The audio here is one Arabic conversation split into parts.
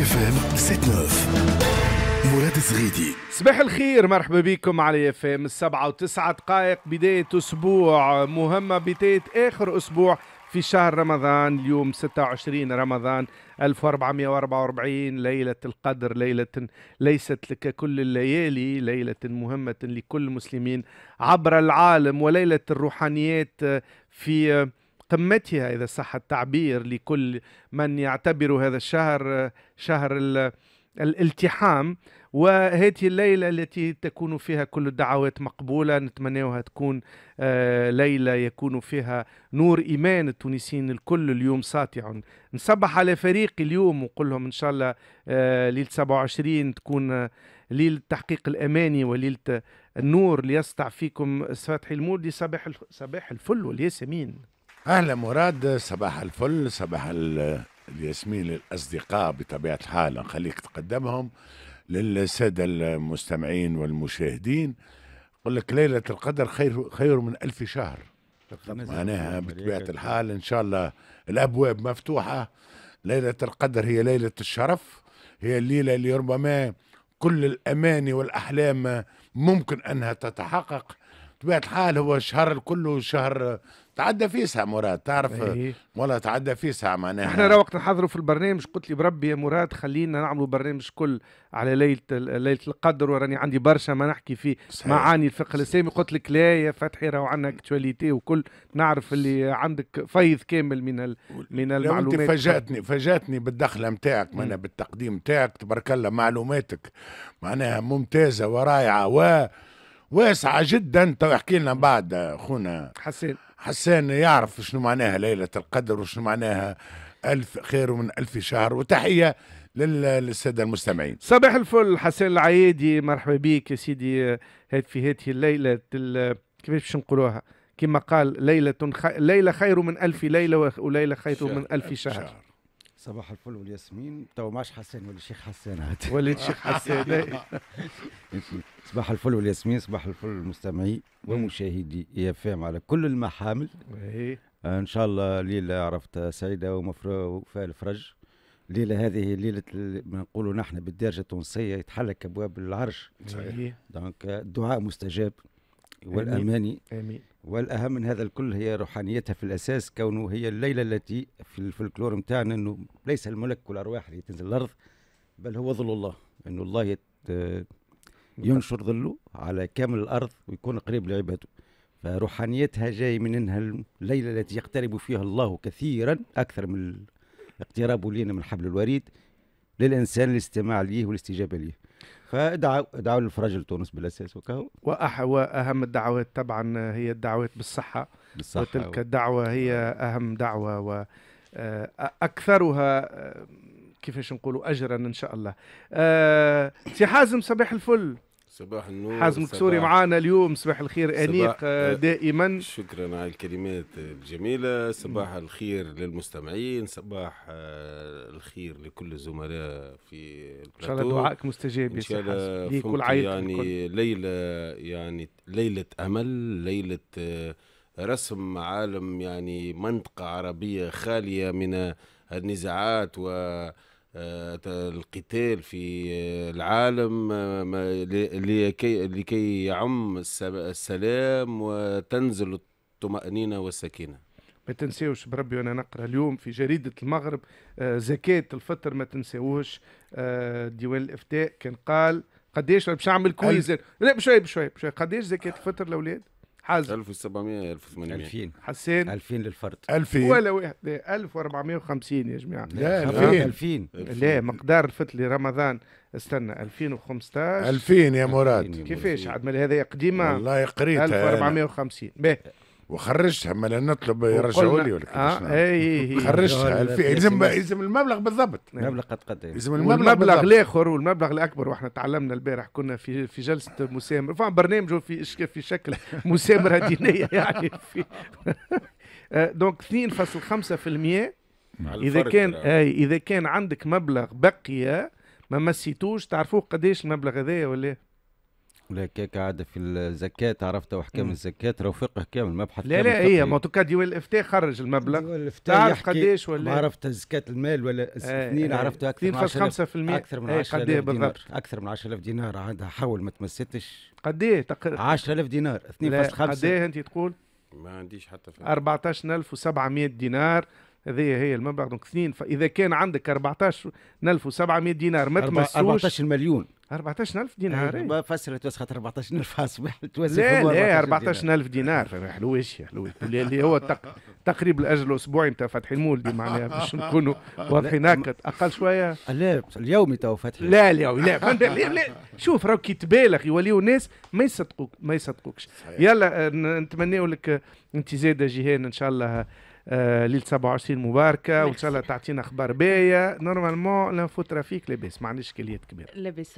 IFM 7-9 مراد الزغيدي. صباح الخير، مرحبا بكم على IFM 7 و9 دقائق. بداية أسبوع مهمة، بداية آخر أسبوع في شهر رمضان. اليوم 26 رمضان 1444، ليلة القدر، ليلة ليست لك كل الليالي، ليلة مهمة لكل المسلمين عبر العالم، وليلة الروحانيات في قمتها إذا صح التعبير، لكل من يعتبر هذا الشهر شهر الالتحام. وهذه الليلة التي تكون فيها كل الدعوات مقبولة، نتمنىها تكون ليلة يكون فيها نور إيمان التونسيين الكل اليوم ساطع. نصبح على فريقي اليوم ونقول لهم إن شاء الله ليلة 27 تكون ليلة تحقيق الأماني وليلة النور، ليسطع فيكم فتحي المولدي. صباح الفل والياسمين. أهلا مراد، صباح الفل، صباح الياسمين للأصدقاء بطبيعة الحال، نخليك تقدمهم للسادة المستمعين والمشاهدين. نقول لك ليلة القدر خير من 1000 شهر، معناها بطبيعة الحال إن شاء الله الأبواب مفتوحة. ليلة القدر هي ليلة الشرف، هي الليلة اللي ربما كل الأماني والأحلام ممكن أنها تتحقق. بطبيعة الحال هو شهر كله شهر تعدى فيه ساعة مراد، تعرف ولا تعدى فيه ساعة، معناها احنا وقت نحضروا في البرنامج قلت لي بربي يا مراد خلينا نعملوا برنامج كل على ليلة القدر، وراني عندي برشا ما نحكي فيه صحيح. معاني الفقه الاسلامي. قلت لك لا يا فتحي، راهو عندنا اكتواليتي وكل، نعرف اللي عندك فيض كامل من المعلومات. انت فاجاتني بالدخله نتاعك، معناها بالتقديم نتاعك، تبارك الله معلوماتك معناها ممتازه ورائعه واسعه جدا. تو احكي لنا بعد اخونا حسين يعرف شنو معناها ليلة القدر وشنو معناها خير من 1000 شهر. وتحية للسادة المستمعين. صباح الفل حسين العيادي، مرحبا بيك يا سيدي. في هذه الليلة كيفاش باش نقولوها، كما قال ليلة خير من 1000 ليلة وليلة خير من 1000 شهر. صباح الفل والياسمين. تو ماش حسين ولا الشيخ حسين عاد ولا الشيخ حسين. صباح الفل والياسمين، صباح الفل المستمعي ومشاهدي IFM على كل المحامل. ان شاء الله ليله عرفت سعيده وفاء الفرج. الليله هذه ليله نقولوا نحن بالدارجه التونسيه يتحلك ابواب العرش. صحيح. دونك الدعاء مستجاب والاماني. امين. والاهم من هذا الكل هي روحانيتها في الاساس، كونه هي الليله التي في الفلكلور نتاعنا انه ليس الملك والارواح اللي تنزل الارض، بل هو ظل الله، انه الله ينشر ظله على كامل الارض ويكون قريب لعباده. فروحانيتها جاي من انها الليله التي يقترب فيها الله كثيرا اكثر من اقترابه لينا من حبل الوريد، للانسان الاستماع ليه والاستجابه ليه. فدعوا للفرج لتونس بالاساس وكهو. واهم الدعوات طبعا هي الدعوات بالصحه، وتلك الدعوه هي اهم دعوه واكثرها كيفاش نقولوا اجرا ان شاء الله. سي حازم صباح الفل. صباح النور. حازم كسوري معانا اليوم، صباح الخير، انيق دائما. شكرا على الكلمات الجميله. صباح الخير للمستمعين، صباح الخير لكل الزملاء في البلاتو. ان شاء الله دعائك مستجاب ان شاء الله ليك والعائله. يعني ليله، يعني ليله امل، ليله رسم عالم، يعني منطقه عربيه خاليه من النزاعات و القتال في العالم، لكي يعم السلام وتنزل الطمأنينة والسكينة. ما تنساوش بربي، وانا نقرا اليوم في جريدة المغرب زكاة الفطر ما تنساوهش. ديوان الإفتاء كان قال قديش باش نعمل كويز، لا بشوي قديش زكاة الفطر الأولاد؟ حازم 1700 1800 2000. حسين 2000 للفرد. 2000 ولا واحد، 1450 يا جماعه. لا 2000 لا، مقدار الفطر لرمضان استنى 2015 2000 يا مراد. كيفاش عاد مالي هذا قديمه والله، قريتها 1450 باهي وخرجتها، ما لا نطلب يرجعوا لي ولا كيفاش. خرجتها 2000. لازم المبلغ بالضبط، المبلغ قد لازم المبلغ الاخر والمبلغ الاكبر. واحنا تعلمنا البارح، كنا في جلسه مسامره، برنامج في شكل مسامره دينيه يعني في دونك 2.5% اذا كان عندك مبلغ بقيه ما مسيتوش، تعرفوه قداش المبلغ هذايا ولا وهكاك عاد في الزكاة عرفت وحكام الزكاة راه فقه كامل مبحث لا كامل. لا هي ما تو كا ديوان الإفتاء خرج المبلغ. ديوان الإفتاء تعرف قداش ولا عرفت زكاة المال ولا اثنين عرفت اكثر من 10 اكثر من 10 بالضبط اكثر من 10000 دينار عندها حول ما تمستش قد ايه 10000 دينار 2.5 قد ايه انت تقول؟ ما عنديش حتى فكرة 14700 دينار هذه هي المبلغ دونك اثنين فاذا كان عندك 14700 دينار ما تمسوش 14 مليون 14000 دينار فسرت وسخت 14000 صباح توسخ لا 14000 دينار حلويش حلويش اللي هو تقريب الاجل الاسبوعي نتاع فتحي المولدي معناها باش نكونوا واضحين هكا اقل شويه لا اليومي تو فتحي لا اليومي لا شوف راهو كي تبالغ يوليو ناس ما يصدقوك ما يصدقوكش يلا نتمناو لك انت زاده جيهان ان شاء الله ليلة 27 مباركة وإن شاء الله تعطينا أخبار باهية نورمالمون لانفو ترافيك لاباس ما عندناش إشكاليات كبيرة لاباس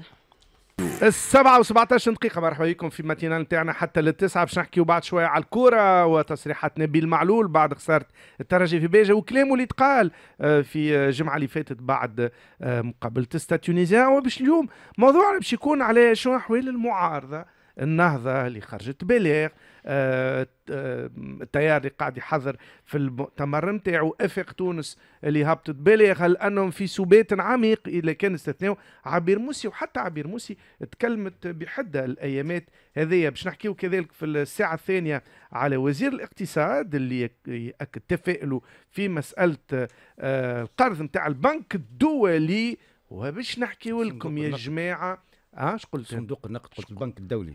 7:17 مرحبا بكم في الماتينال نتاعنا حتى للتسعة باش نحكيو بعد شوية على الكورة وتصريحات نبيل معلول بعد خسارة الترجي في بيجا وكلامه اللي تقال في الجمعة اللي فاتت بعد مقابلة الستاد التونسيان وباش اليوم موضوعنا باش يكون على شنو أحوال المعارضة النهضة اللي خرجت بلاغ التيار اللي قاعد يحضر في المؤتمر نتاعو آفاق تونس اللي هبطت بلاغ هل انهم في سبات عميق اذا كان استثناو عبير موسي وحتى عبير موسي تكلمت بحده الايامات هذيا باش نحكيو كذلك في الساعه الثانيه على وزير الاقتصاد اللي ياكد تفاؤله في مساله القرض نتاع البنك الدولي وباش نحكيو لكم يا جماعه اش قلت صندوق النقد قلت البنك الدولي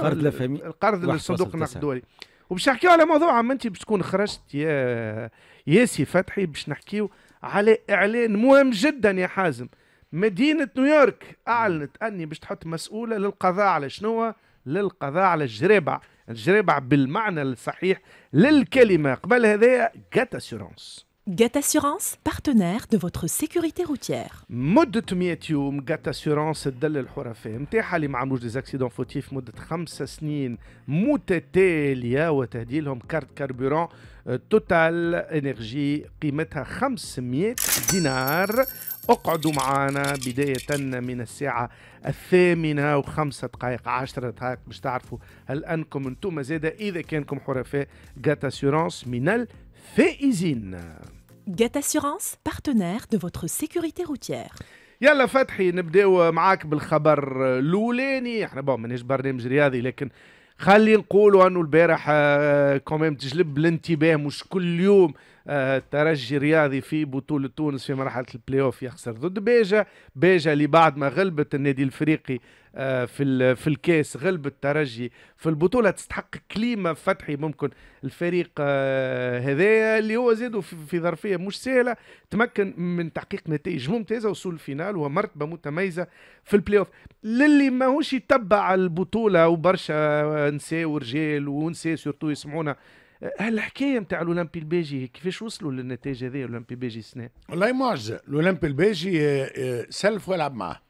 قرض لفامي القرض للصندوق النقد الدولي وباش نحكيو على موضوع عم انت باش تكون خرجت يا ياسي فتحي باش نحكيو على اعلان مهم جدا يا حازم مدينه نيويورك اعلنت اني باش تحط مسؤوله للقضاء على شنو للقضاء على الجرابع الجرابع بالمعنى الصحيح للكلمه قبل هذايا Gat Assurance Gat Assurance, partenaire de votre sécurité routière. مدة 100 يوم Gat Assurance تدل الحرفاء نتاعها اللي ما عملوش ديزاكسيدون فوتيف مدة 5 سنين متتالية وتهديلهم كارت كاربوران توتال انرجي قيمتها 500 دينار اقعدوا معانا بداية من الساعة 8:05 10 دقائق باش تعرفوا هل أنكم انتم زادة إذا كانكم حرفاء Gat Assurance من الفائزين Gat Assurance, partenaire de votre sécurité routière. يلا فتحي نبداو معاك بالخبر الاولاني، احنا بون ماناش برنامج رياضي لكن خلي نقولوا انه البارح كوميم تجلب الانتباه مش كل يوم ترجي رياضي في بطولة تونس في مرحلة البلاي اوف يخسر ضد بيجا، بيجا اللي بعد ما غلبت النادي الافريقي في الكاس غلبت الترجي في البطولة تستحق كليمة فتحي ممكن الفريق هذايا اللي هو زادوا في ظرفية مش سهلة تمكن من تحقيق نتائج ممتازة وصول الفينال ومرتبة متميزة في البلاي اوف، للي ماهوش يتبع البطولة وبرشا نساء ورجال ونساء سورتو يسمعونا هالحكايه نتاع الاولمبي البيجي كيفاش وصلوا للنتيجه هذه الاولمبي البيجي السنه؟ والله معجزه، الاولمبي البيجي سلف والعب معاه.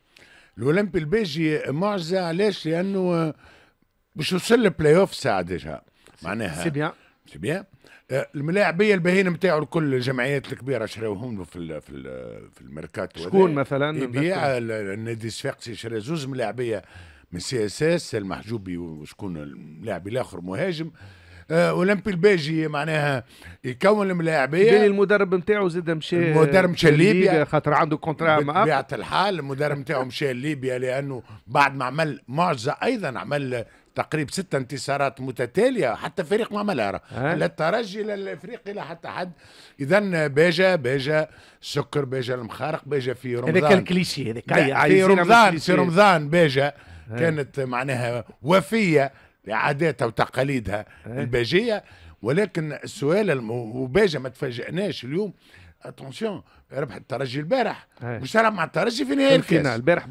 الاولمبي البيجي معجزه علاش؟ لانه باش يوصل للبلاي اوف ساعه ديجا معناها سي بيان سي بيان الملاعبيه الباهين نتاعو الكل الجمعيات الكبيره شراوهم له في الميركاتو شكون مثلا؟ يبيع النادي الصفاقسي شرا زوج ملاعبيه من سي اس اس المحجوبي وشكون اللاعب الاخر مهاجم اولمبي البيجي معناها يكون الملاعبيه بين المدرب نتاعو زاد مشى المدرب مشى ليبيا خاطر عنده كونترا معاه بطبيعه الحال المدرب نتاعو مشى ليبيا لانه بعد ما عمل معجزه ايضا عمل تقريبا 6 انتصارات متتاليه حتى فريق ما عملها لا الترجي لا الافريقي لا حتى حد اذا بيجا السكر بيجا المخارق بيجا في رمضان هذاك الكليشيه هذاك في رمضان بيجا كانت معناها وفيه لعاداتها وتقاليدها الباجيه ولكن السؤال وباجه ما تفاجئناش اليوم اتونسيون ربح الترجي البارح مش ربح مع الترجي في نهايه الكاس البارح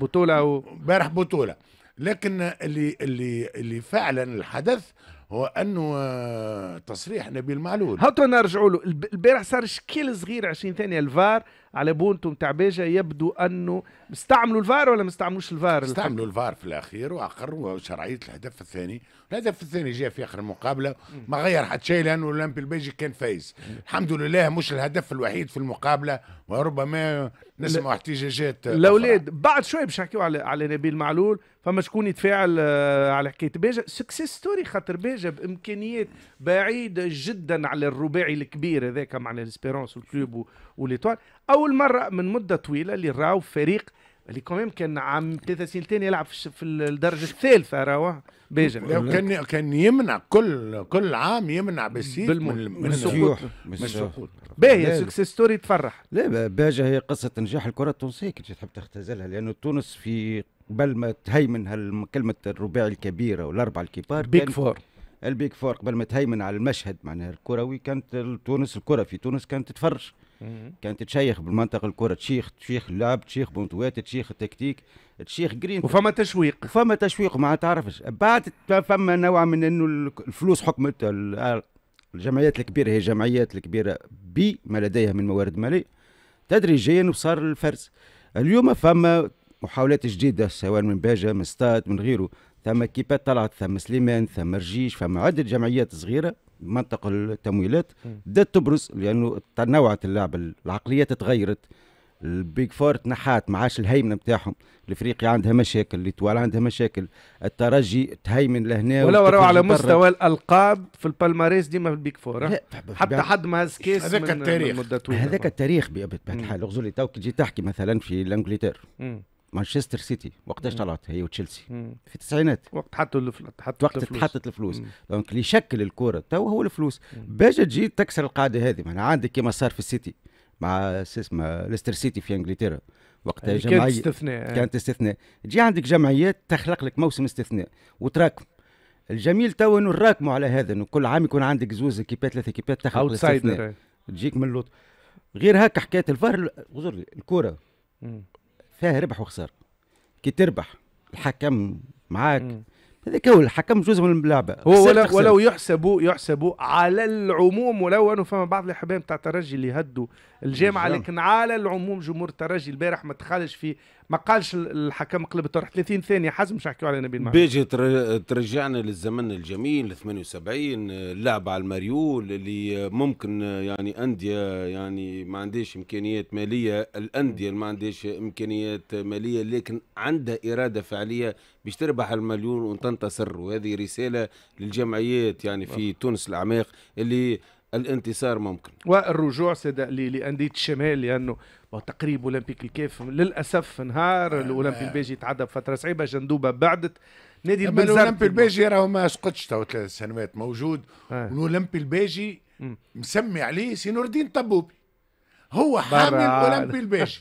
بطوله لكن اللي فعلا الحدث هو انه تصريح نبيل معلول هاتوا نرجعوا له البارح صار شكل صغير 20 ثانيه الفار على بونتو نتاع باجة يبدو انه استعملوا الفار ولا ما استعملوش الفار؟ استعملوا الفار في الاخير واقروا شرعيه الهدف الثاني، الهدف الثاني جاء في اخر المقابله ما غير حتى شيء لانه الأولمبي البيجي كان فايز، الحمد لله مش الهدف الوحيد في المقابله وربما نسمع احتجاجات الاولاد بعد شوي باش نحكيو على نبيل معلول، فما شكون يتفاعل على حكايه باجة سكسيس ستوري خاطر باجة بامكانيات بعيده جدا على الرباعي الكبير هذاك معناها الاسبيرونس والكلوب والإيطوال. اول مره من مده طويله اللي راهو فريق اللي كمان كان عام 3 سنتين يلعب في الدرجه الثالثه راهو باجة كان يمنع كل عام يمنع بسيط من السقوط باهي سكسيس ستوري تفرح. لا باجة هي قصه نجاح الكره التونسيه كي تحب تختزلها لانه تونس في قبل ما تهيمن كلمه الرباعي الكبيره والاربعه الكبار بيك فور البيك فور قبل ما تهيمن على المشهد معناها الكروي كانت تونس الكره في تونس كانت تتفرج كانت تشيخ بالمنطقه الكره تشيخ اللعب تشيخ بونتوات تشيخ التكتيك تشيخ جرين وفما تشويق ما تعرفش بعد فما نوع من انه الفلوس حكمت الجمعيات الكبيره بما لديها من موارد ماليه تدريجيا وصار الفرز. اليوم فما محاولات جديده سواء من باجة من استاد من غيره ثم كيبات طلعت ثم سليمان ثم رجيش فما عدة جمعيات صغيرة منطقة التمويلات بدات تبرز لأنه تنوعت اللعبة العقليات تغيرت البيج فور تنحات ما عادش الهيمنة نتاعهم الإفريقي عندها مشاكل الإتوال عندها مشاكل الترجي تهيمن لهنا ولو راهو على مستوى الألقاب في البالماريس ديما في البيج فور حتى حد ما هز كاس هذاك التاريخ بطبيعة الحال اغزر لي تو كي تجي تحكي مثلا في الإنجلتير مانشستر سيتي وقتاش طلعت هي وتشيلسي في التسعينات وقت حطت الفلوس دونك اللي يشكل الكره تو هو الفلوس باش تجي تكسر القاعده هذه معناها عندك كما صار في السيتي مع اسمها ليستر سيتي في انجلترا وقتها جمعيه كانت استثناء تجي عندك جمعيات تخلق لك موسم استثناء وتراكم الجميل تو انه نراكموا على هذا انه كل عام يكون عندك زوز كيبات 3 كيبات تخلق الاستثناء تجيك من اللوط غير هكا حكايه الفار غزر الكره فيها ربح وخساره كي تربح الحكم معاك هذاك هو الحكم جزء من اللعبه ولو يحسبوا على العموم ولو انه فما بعض الاحباب تاع الترجي اللي هدوا الجامعه لكن على العموم جمهور الترجي البارح ما دخلش في ما قالش الحكم قلب الطرح 30 ثانيه حازم باش نحكيو على نبيل معلول باجي ترجعنا للزمن الجميل 78 اللعبه على المريول اللي ممكن يعني انديه يعني ما عندهاش امكانيات ماليه الانديه اللي ما عندهاش امكانيات ماليه لكن عندها اراده فعاليه باش تربح المليون وتنتصر وهذه رساله للجمعيات يعني في تونس العميق اللي الانتصار ممكن والرجوع سيدي لأندية الشمال لأنه تقريب أولمبيك الكاف للأسف انهار الأولمبي البيجي تعدى بفترة صعيبة جندوبة بعدت نادي الأولمبي البيجي راهو ما سقطش تو 3 سنوات موجود والأولمبي البيجي مسمي عليه سي نور الدين طبوبي هو حامل الأولمبي البيجي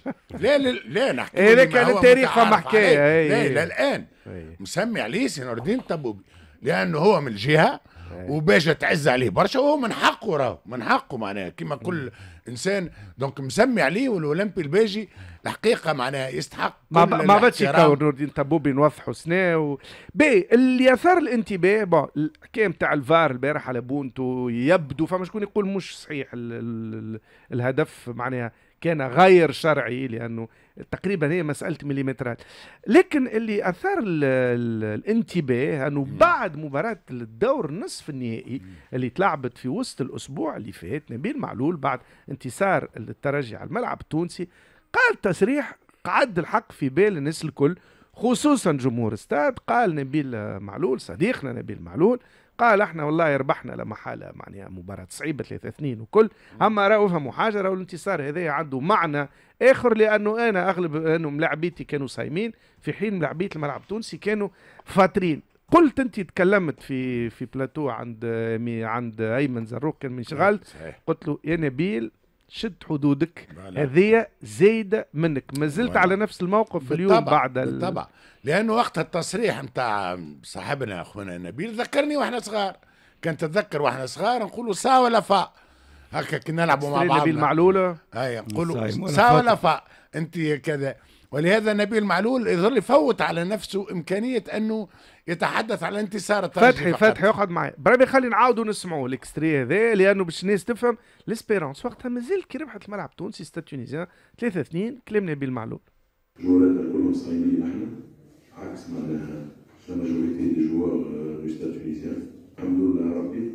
لا نحكي هذاك التاريخ فما حكاية لا الآن مسمي عليه سي نور الدين طبوبي لأنه هو من الجهة وباجة تعز عليه برشا وهو من حقه راهو من حقه معناها كما كل انسان دونك مسمي عليه والاولمبي البيجي الحقيقه معناها يستحق ما بدش يكاو نور الدين طبوبي نوضحوا سناو باهي اللي اثار الانتباه بون الحكايه نتاع الفار البارح على بونتو يبدو فما شكون يقول مش صحيح الهدف معناها كان غير شرعي لانه تقريبا هي مساله مليمترات لكن اللي اثار الانتباه انه بعد مباراه الدور نصف النهائي اللي تلعبت في وسط الاسبوع اللي فات نبيل معلول بعد انتصار الترجي على الملعب التونسي قال تصريح قعد الحق في بال الناس الكل خصوصا جمهور استاد قال نبيل معلول صديقنا نبيل معلول قال احنا والله ربحنا لما حاله معناها مباراه صعيبه 3-2 وكل اما راهو فهموا حاجه راهو الانتصار هذايا عنده معنى اخر لانه انا اغلب انه ملاعبيتي كانوا صايمين في حين ملاعبيه الملعب التونسي كانوا فاطرين. قلت انت تكلمت في بلاتو عند ايمن زروق كان من شغال قلت له يا نبيل شد حدودك هذه زايده منك ما زلت على نفس الموقف اليوم بعد بالطبع لانه وقت التصريح نتاع صاحبنا اخونا نبيل ذكرني واحنا صغار كان تتذكر واحنا صغار نقولوا سا ولا فا هكا كنا نلعبوا مع بعض نبيل معلوله اي نقولوا سا ولا فا انت كذا ولهذا نبيل معلول يظهر لي فوت على نفسه امكانيه انه يتحدث على انتصار الترجي. فتحي اقعد معي بربي، خلي نعاودوا نسمعوا الاكستري هذا لانه باش الناس تفهم. ليسبيرونس وقتها مازال كي ربحت الملعب التونسي ستاد تونيزيان 3-2، كلام نبيل معلول. جولاتنا كلهم صايمين احنا عكس معناها لا ماجوريتي دي جوار دو ستاد تونيزيان. الحمد لله ربي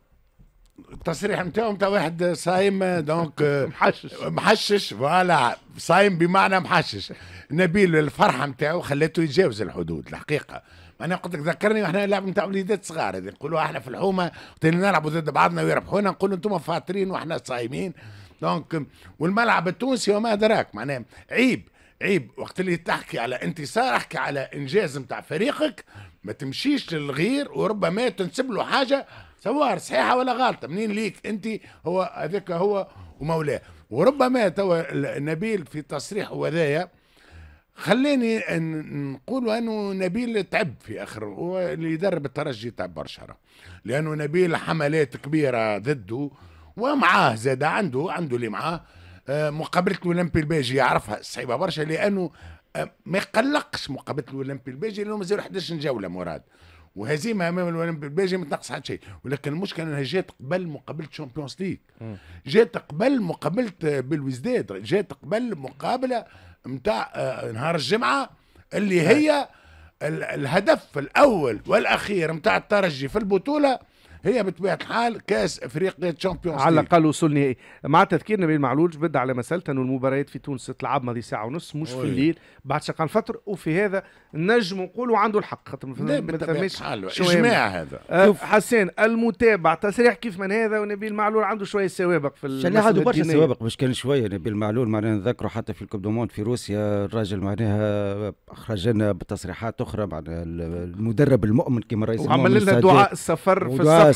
التصريح نتاعو نتاع واحد صايم دونك محشش محشش، فوالا صايم بمعنى محشش. نبيل الفرحه نتاعو خلاته يتجاوز الحدود الحقيقه. انا قلت لك ذكرني واحنا لعب نتاع وليدات صغار، نقولوا احنا في الحومه نلعبوا ضد بعضنا ويربحونا، نقولوا انتم فاطرين واحنا صايمين. دونك والملعب التونسي وما ادراك، معناه عيب عيب وقت اللي تحكي على انتصار احكي على انجاز نتاع فريقك، ما تمشيش للغير وربما تنسب له حاجه سواء صحيحه ولا غلطه، منين ليك انت هو هذاك هو ومولاه. وربما توا نبيل في تصريحه هذايا خلاني نقول انه نبيل تعب في اخر، هو اللي يدرب الترجي تعب برشا، لانه نبيل حملات كبيره ضده ومعاه زاد عنده اللي معاه. مقابله الاولمبي البيجي يعرفها صعيبه برشا، لانه ما يقلقش مقابله الاولمبي البيجي لانه مازال 11 جوله مراد، وهزيمه امام الاولمبي البيجي ما تنقص حتى شيء. ولكن المشكله انها جات قبل مقابله الشامبيونز ليج، جات قبل مقابله بالوزداد، جات قبل مقابله نتاع نهار الجمعه اللي هي الهدف الاول والاخير نتاع الترجي في البطوله، هي بطبيعه الحال كاس افريقيا تشامبيونز ليج على الاقل وصول نهائي. مع تذكيرنا بالمعلول بدا على مسألة انه المباريات في تونس تلعب ماضي ساعه ونص مش في الليل بعد شقان الفطر، وفي هذا نجم نقولوا عنده الحق خاطر ما ثماش اجماع هذا. حسين المتابع تصريح كيف من هذا، ونبيل معلول عنده شويه سوابق في المسألة، شنو عنده برشا سوابق باش كان شويه نبيل معلول، معناها نذكره حتى في الكوب دو موند في روسيا الراجل معناها خرج لنا بتصريحات اخرى، معناها المدرب المؤمن كما رئيس وعمل لنا دعاء السفر في الصفحه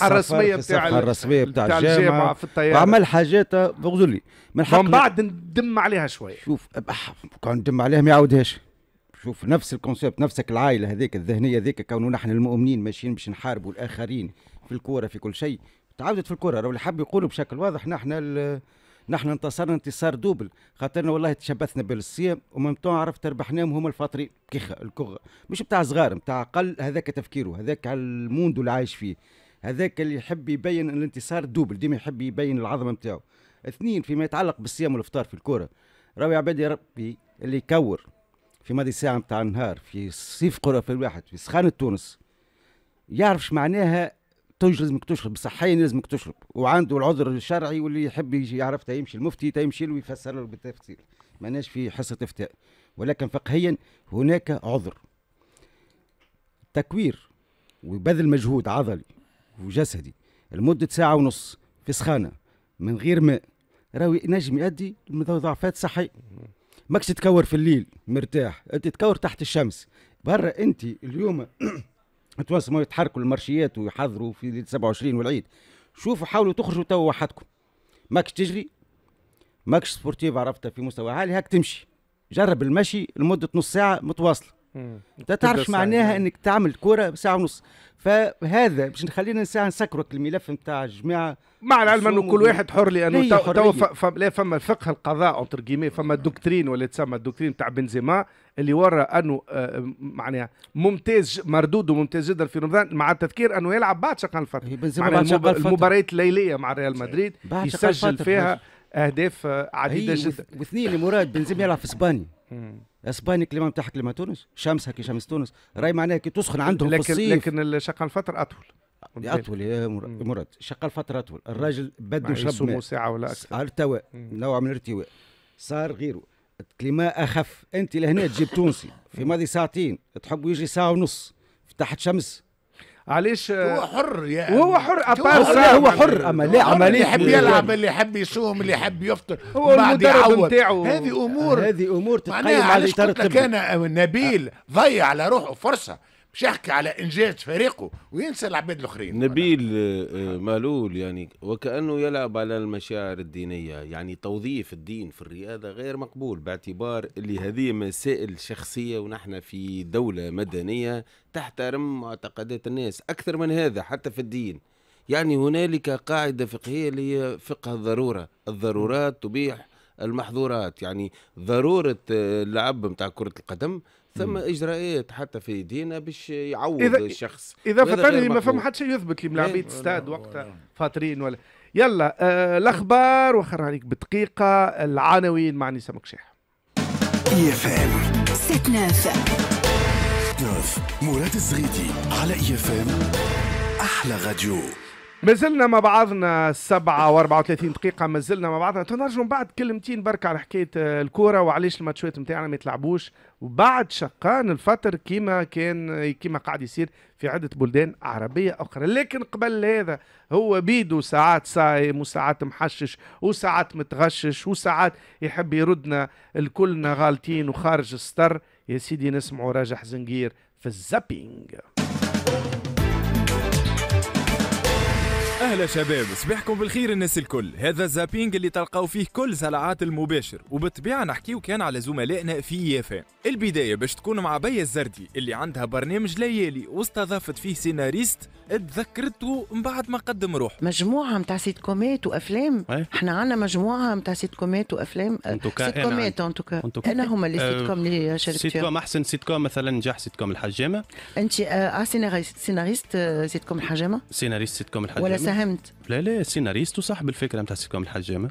الرسميه بتاع الجامعه في التيار، وعمل حاجات بغزولي من بعد ندم عليها شويه. شوف كان ندم عليها ما يعاودهاش، شوف نفس الكونسيبت نفسك العائله هذيك الذهنيه هذيك، كونوا نحن المؤمنين ماشيين باش نحاربوا الاخرين في الكوره في كل شيء، تعاودت في الكوره. راهو اللي حب يقولوا بشكل واضح نحن انتصرنا انتصار دوبل، خاطرنا والله تشبثنا بالصيام وميم طون عرفت تربحناهم هما الفاطرين كيخه الكغه مش بتاع صغار بتاع اقل، هذاك تفكيره هذاك على الموندو اللي عايش فيه، هذاك اللي يحب يبين الانتصار دوبل، ديما يحب يبين العظمه نتاعو. اثنين فيما يتعلق بالصيام والافطار في الكوره، راهو يا عباد يا ربي اللي يكور في ماضي ساعه نتاع النهار في صيف قرى في الواحد في سخانه تونس يعرفش معناها لازمك تشرب صحيا لازمك تشرب، وعنده العذر الشرعي واللي يحب يعرف تا يمشي المفتي تا يمشي له يفسر له بالتفصيل، ماناش في حصه افتاء، ولكن فقهيا هناك عذر. تكوير وبذل مجهود عضلي وجسدي لمدة ساعة ونص في سخانة من غير ماء راوي نجم يؤدي لمضاعفات صحية. ماكش تتكور في الليل مرتاح، أنت تتكور تحت الشمس برا. أنت اليوم التوانسة ما يتحركوا المرشيات ويحضروا في 27 والعيد، شوفوا حاولوا تخرجوا توا وحدكم، ماكش تجري ماكش سبورتيف عرفتها في مستوى عالي، هاك تمشي جرب المشي لمدة نص ساعة متواصلة. انت تعرفش معناها انك تعمل كوره ساعه ونص. فهذا باش نخلينا ساعه نسكرك الملف نتاع الجماعه، مع العلم انه كل واحد حر، لانه تو لا فما الفقه القضاء اونتر كيمي، فما الدكترين ولا تسمى الدكترين نتاع بنزيما اللي ورى انه معناها ممتاز مردود وممتاز جدا في رمضان، مع التذكير انه يلعب بعد شقان الفتره المباريات الليليه مع ريال مدريد يسجل فيها اهداف عديده جدا. واثنين اللي مراد بنزيما يلعب في اسبانيا، اسبانيا كلمه نتاعها كلمه تونس، شمسها كي شمس تونس، راهي معناها كي تسخن عندهم في الصيف، لكن شقال الفتره اطول يا مراد، شقال الفتره اطول، الراجل بدو شرب ساعه ولا اكثر، ارتوى نوع من الارتواء صار غيره، كلمه اخف. انت لهنا تجيب تونسي في ماضي ساعتين تحب يجري ساعه ونص تحت شمس علاش هو حر يعني، وهو حر ابارسا، هو حر اما لا عمليه يحب يلعب، اللي يحب يصوم، اللي يحب يفطر، هو المدرب نتاعو. هذه امور تتقيم على اطار الترتيب. كان نبيل ضيع على روحه فرصه مش يحكي على انجاز فريقه وينسى العباد الاخرين. نبيل معلول يعني وكانه يلعب على المشاعر الدينيه، يعني توظيف الدين في الرياضه غير مقبول، باعتبار اللي هذه مسائل شخصيه ونحن في دوله مدنيه تحترم معتقدات الناس اكثر من هذا حتى في الدين. يعني هنالك قاعده فقهيه اللي هي فقه الضروره، الضرورات تبيح المحظورات، يعني ضروره اللعب نتاع كره القدم ثم اجراءات حتى في دينا باش يعوض الشخص. اذا فطرني ما فما حتى شيء يثبت لي ملاعبيه استاد وقتها فاطرين ولا. يلا الاخبار وخر عليك بدقيقه، العناوين مع نساء مكشاح. IFM 79 مراد الزغيدي على IFM احلى راديو. مازلنا مع بعضنا 7:34 دقيقة، مازلنا مع بعضنا. تنرجعوا بعد كلمتين برك على حكاية الكورة وعلاش الماتشات نتاعنا ما يتلعبوش وبعد شقان الفتر كيما قاعد يصير في عدة بلدان عربية أخرى. لكن قبل هذا هو بيدو ساعات صايم وساعات محشش وساعات متغشش وساعات يحب يردنا الكلنا غالطين وخارج الستر. يا سيدي نسمعوا راجح زنقير في الزابينج. أهلا شباب، صباحكم بالخير الناس الكل. هذا الزابينج اللي تلقاو فيه كل سلعات المباشر، وبالطبيعة نحكيو كان على زملائنا في IFM. البداية باش تكون مع بيا الزردي اللي عندها برنامج ليالي واستضافت فيه سيناريست تذكرته من بعد ما قدم روحه. مجموعة متاع سيتكومات وأفلام، احنا عندنا مجموعة متاع سيتكومات وأفلام، سيتكومات انتوكا أنا هما اللي سيتكوم اللي شاركت فيهم. سيتكوم أحسن سيتكوم مثلا نجح سيتكوم الحجامة. أنت سيناريست سيتكوم الحجامة؟ سيناريست سيتكوم الحجامة. فهمت. لا سيناريست وصاحب الفكره نتاع سيكم الحجامه.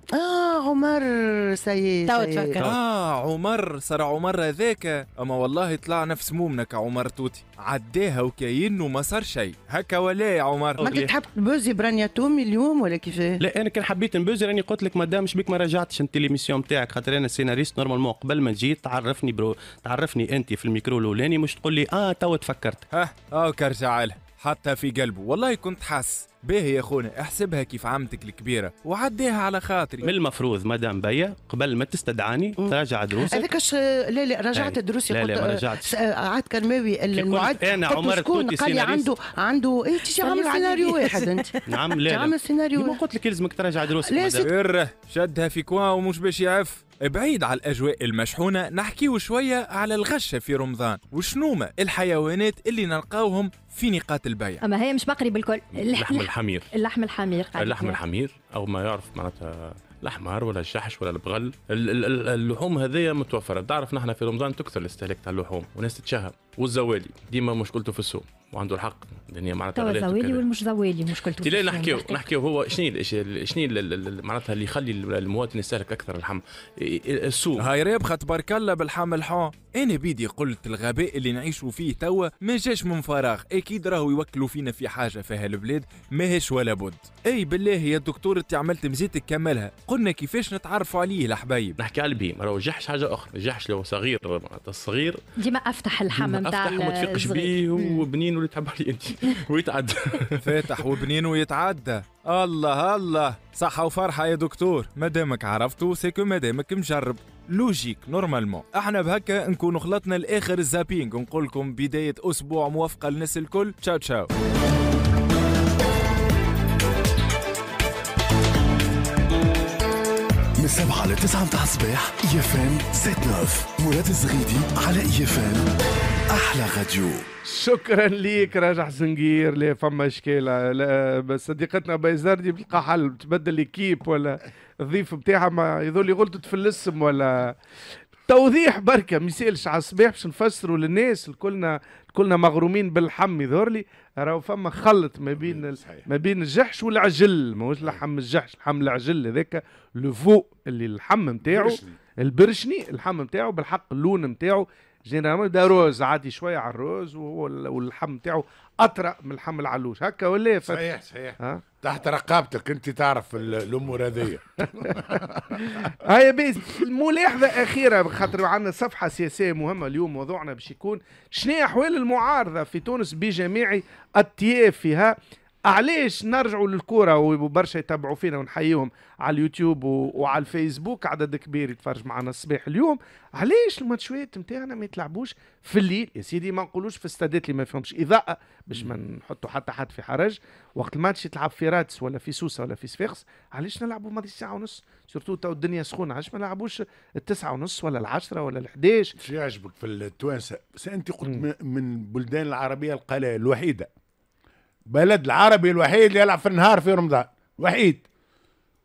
عمر سيد تو تفكر. عمر صار عمر هذاك، اما والله طلع نفس مومنا كعمر توتي، عداها وكاينه وما صار شيء هكا ولا يا عمر. ما كنت حبت بوزي برانيا تومي اليوم ولا كيفاه؟ لا انا كان حبيت نبوزي راني قلت لك مدام شبيك ما راجعتش انت ليميسيون نتاعك، خاطر انا سيناريست نورمالمون قبل ما جيت تعرفني انت في الميكرو الاولاني، مش تقول لي تو تفكرت. كرجع له حطها في قلبه. والله كنت حاس باهي يا خونا، احسبها كيف عمتك الكبيره وعديها على خاطري. من المفروض مدام بيا قبل ما تستدعاني تراجع دروسك هذاك. لا رجعت دروسي. لا ما رجعتش. عاد كرماوي المعد انا عمر توتي قال لي عنده ايه تجي عامل سيناريو واحد انت. نعم لا عامل سيناريو. ما قلت لك لازمك تراجع دروسك مدام. شدها في كوا ومش باش يعف. بعيد على الأجواء المشحونة نحكيو شوية على الغشة في رمضان، وشنوما الحيوانات اللي نلقاوهم في نقاط البيع. أما هي مش بقري بالكل. اللحم الحمير أو ما يعرف معناتها الأحمر ولا الشحش ولا البغل. اللحوم هذيا متوفرة، تعرف نحن في رمضان تكثر الاستهلاك تاع اللحوم وناس تتشهى. والزوالي ديما مشكلته في السوق وعنده الحق، الدنيا معناتها الزوالي والمش زوالي مشكلته. تلاقي نحكيو هو شنو معناتها اللي يخلي المواطن يستهلك أكثر اللحم السوق. هاي رابخة تبارك الله بالحم الحون. أنا بيدي قلت الغباء اللي نعيشوا فيه توا ما جاش من فراغ، أكيد راهو يوكلوا فينا في حاجة فيها البلاد ماهيش ولا بد. أي بالله يا دكتور أنت عملت مزيتك كملها، قلنا كيفاش نتعرفوا عليه الحبايب. نحكي على البيم راهو الجحش حاجة أخرى، الجحش لو صغير معناتها الصغير ديما أفتح الحم نتاع الصغير، أفتح ومتفيقش بيه وبنين واللي تحب عليه أنت ويتعدى. فاتح وبنين ويتعدى. الله صحة وفرحة يا دكتور، مادامك عرفتو سيكو مادامك مجرب لوجيك نورمالمون. احنا بهكا نكونوا خلطنا لاخر الزابينغ، ونقول لكم بداية اسبوع موافقة للناس الكل. تشاو تشاو. من 7 ل 9 متاع الصباح IFM 79 مراد الزغيدي على IFM احلى راديو. شكرا ليك راجح زنقير. لا فما اشكاله، لا صديقتنا بايزاردي بتلقى حل، تبدل ليكيب ولا الضيف بتاعها ما يظل غلطت في الاسم ولا توضيح بركه ما يسالش على الصباح باش نفسروا للناس. كلنا مغرومين بالحم، يظهر لي راهو فما خلط ما بين الجحش والعجل. ماهوش لحم الجحش، لحم العجل هذاك لو فو اللي اللحم نتاعو البرشني، اللحم نتاعو بالحق اللون نتاعو جينيرالمون دا روز، عادي شويه على الروز، واللحم نتاعو اطرى من اللحم العلوش هكا ولا. صحيح تحت رقابتك انت، تعرف الامور هذيا. هيا بس ملاحظه اخيره خاطر عندنا صفحه سياسيه مهمه اليوم، موضوعنا باش يكون شنو احوال المعارضه في تونس بجميع اطيافها. علاش نرجعوا للكوره وبرشا يتابعوا فينا ونحييهم على اليوتيوب وعلى الفيسبوك، عدد كبير يتفرج معنا الصباح اليوم. علاش الماتشات نتاعنا ما يتلعبوش في الليل يا سيدي؟ ما نقولوش في استادات اللي ما فيهمش اضاءه باش ما نحطوا حتى حد في حرج. وقت الماتش يتلعب في راتس ولا في سوسه ولا في صفاقس، علاش نلعبوا ماضي ساعه ونص سورتو تو الدنيا سخونه؟ علاش ما نلعبوش التسعه ونص ولا العشره ولا ال11؟ شو يعجبك في التوانسه؟ انت قلت من البلدان العربيه القليله الوحيده، بلد العربي الوحيد اللي يلعب في النهار في رمضان، وحيد.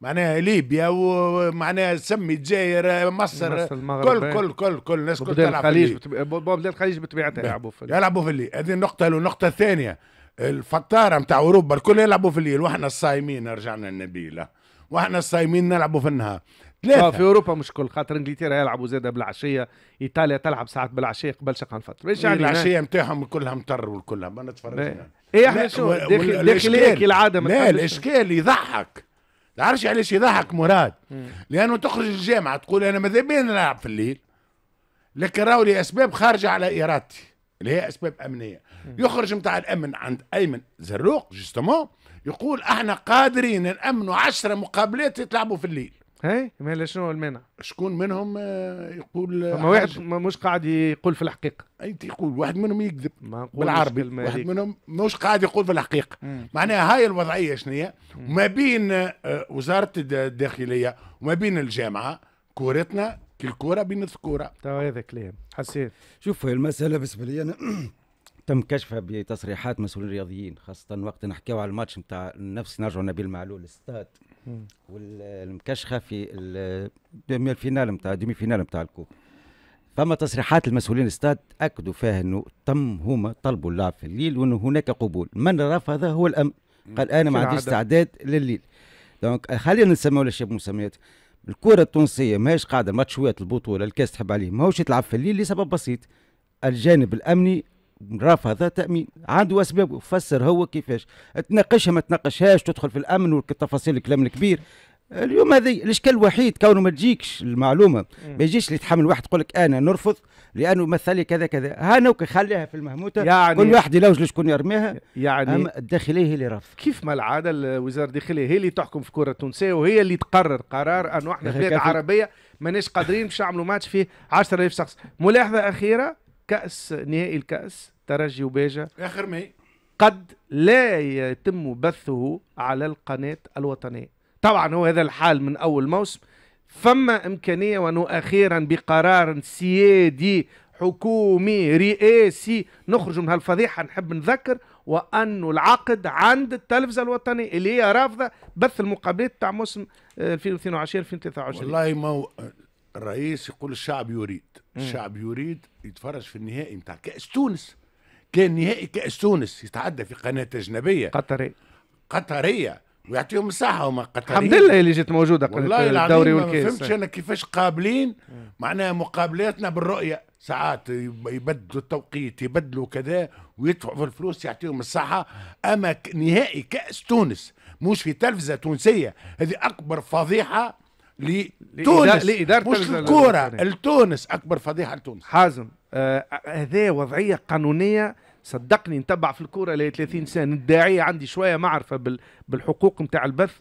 معناها ليبيا ومعناها سمي الجزائر مصر كل كل كل كل الناس كل تلعب في الليل. بلاد الخليج بطبيعتها يلعبوا في الليل. يلعبوا في الليل، هذه النقطة. والنقطة الثانية الفطارة نتاع أوروبا الكل يلعبوا في الليل، واحنا الصايمين رجعنا النبيلة، واحنا الصايمين نلعبوا في النهار. في أوروبا مش كل، خاطر إنجلترا يلعبوا زادة بالعشية، إيطاليا تلعب ساعات بالعشية قبل شقة الفطر. العشية نتاعهم كلها مطر وكلها ما نتفرجش. ايه احنا شو داخلية كالعادة؟ لا، الاشكال يضحك، تعرفش علاش يضحك مراد؟ لانه تخرج الجامعة تقول انا ماذا بيا نلعب في الليل، لكن راهو لي اسباب خارجة على ارادتي اللي هي اسباب امنية. يخرج نتاع الامن عند ايمن زروق جوستومون يقول احنا قادرين نامنوا 10 مقابلات يتلعبوا في الليل. هاي مالا شنو المانع؟ شكون منهم يقول؟ ما واحد مش قاعد يقول في الحقيقه. انت يقول واحد منهم يكذب بالعربي، واحد منهم مش قاعد يقول في الحقيقه. معناها هاي الوضعيه شنية ما بين وزاره الداخليه وما بين الجامعه. كورتنا كل كوره بين الكوره. هذا كلام حسيت. شوف المساله بالنسبه لي انا تم كشفها بتصريحات مسؤولين رياضيين، خاصه وقت نحكيو على الماتش نتاع نفس نرجعوا نبيل معلول الاستاد والمكشخه في الفينال نتاع ديمي فينال نتاع الكوب. فما تصريحات المسؤولين الاستاد اكدوا فيها انه تم هما طلبوا اللعب في الليل وانه هناك قبول، من رفض هو الامن قال انا ما عنديش استعداد للليل. دونك خلينا نسميو الاشياء بمسميات. الكره التونسيه ماهيش قاعده ماتشوات البطوله الكاس تحب عليه ماهوش يتلعب في الليل لسبب بسيط، الجانب الامني رافض تأمين، عنده أسبابه، فسر هو كيفاش، تناقشها ما تناقشهاش، تدخل في الأمن والتفاصيل الكلام الكبير. اليوم هذه الإشكال الوحيد كونه ما تجيكش المعلومة، ما يجيش اللي يتحمل واحد يقول لك أنا نرفض لأنه مثلي كذا كذا، هانا خليها في المهموتة يعني كل واحد يلوج لشكون يرميها، يعني أما الداخلية هي اللي رافضة. كيف ما العادة الوزارة الداخلية هي اللي تحكم في الكرة التونسية وهي اللي تقرر قرار أنه احنا بلاد عربية ماناش قادرين باش نعملوا ماتش فيه 10,000 شخص. ملاحظة أخيرة، كأس نهائي الكأس ترجي وباجة آخر ماي قد لا يتم بثه على القناة الوطنية. طبعا هو هذا الحال من أول موسم، فما إمكانية وأنه أخيرا بقرار سيادي حكومي رئاسي نخرج من هالفضيحة. نحب نذكر وأنه العقد عند التلفزة الوطنية اللي هي رافضة بث المقابلات تاع موسم 2022-2023. والله ما الرئيس يقول الشعب يريد، الشعب يريد يتفرج في النهائي نتاع كأس تونس. كان نهائي كأس تونس يتعدى في قناة أجنبية قطرية ويعطيهم الصحة هما قطرية. الحمد لله اللي جات موجودة قناة الدوري والكاس. ما فهمتش أنا كيفاش قابلين معناها مقابلاتنا بالرؤية، ساعات يبدلوا التوقيت يبدلوا كذا ويدفعوا في الفلوس يعطيهم الصحة. أما نهائي كأس تونس مش في تلفزة تونسية، هذه أكبر فضيحة لتونس مش الكورة، التونس أكبر فضيحة لتونس. حازم هذا وضعية قانونية صدقني نتبع في الكورة لي 30 سنة، الداعية عندي شوية معرفة بالحقوق نتاع البث.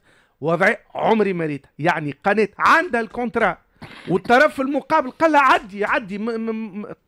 وضعية عمري ما ريتها، يعني قناة عندها الكونترا والطرف المقابل قال لها عدي عدي